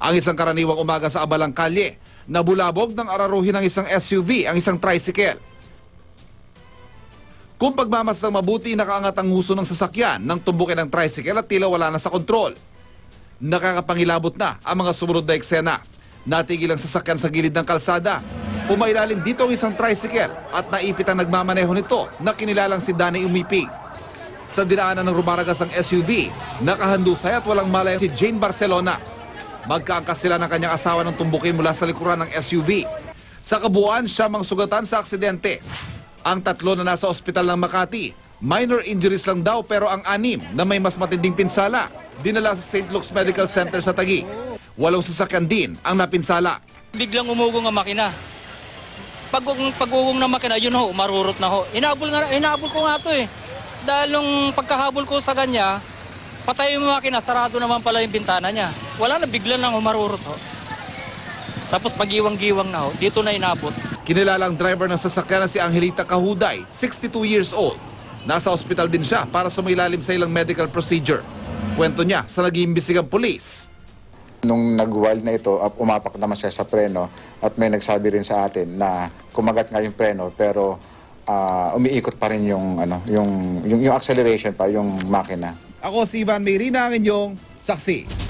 Ang isang karaniwang umaga sa Abalang Kalye, nabulabog ng araruhin ng isang SUV ang isang tricycle. Kung pagmamasang mabuti, nakaangat ang huso ng sasakyan nang tumbukin ang tricycle at tila wala na sa kontrol. Nakakapangilabot na ang mga sumunod na eksena. Natigil ang sasakyan sa gilid ng kalsada. Pumailalim dito ang isang tricycle at naipit ang nagmamaneho nito na kinilalang si Dani Umipig. Sa dinaanan ng rumaragas ang SUV, nakahandusay at walang malay si Jane Barcelona. Magkaangkas sila ng kanyang asawa nang tumbukin mula sa likuran ng SUV. Sa kabuuan, siya mang sugatan sa aksidente. Ang tatlo na nasa ospital ng Makati, minor injuries lang daw, pero ang anim na may mas matinding pinsala, dinala sa St. Luke's Medical Center sa Taguig. 8 sasakyan din ang napinsala. Biglang umugong ang makina. Pag-ugong ng makina, yun ho, marurot na ho. Inaabol ko nga ito eh. Dahil nung pagkahabol ko sa kanya, patay yung makina, sarado naman pala yung bintana niya. Wala na, biglang lang marurot ho. Tapos pag-iwang-giwang na ho, dito na inabot. Kinilala ang driver ng sasakyan na si Angelita Kahuday, 62 years old. Nasa ospital din siya para sumailalim sa ilang medical procedure. Kwento niya sa nag-iimbisigang pulis. Nung nag-wild na ito, umapak naman siya sa preno at may nagsabi rin sa atin na kumagat nga yung preno pero umiikot pa rin yung acceleration pa, yung makina. Ako si Ivan Mayrina, ang inyong saksi.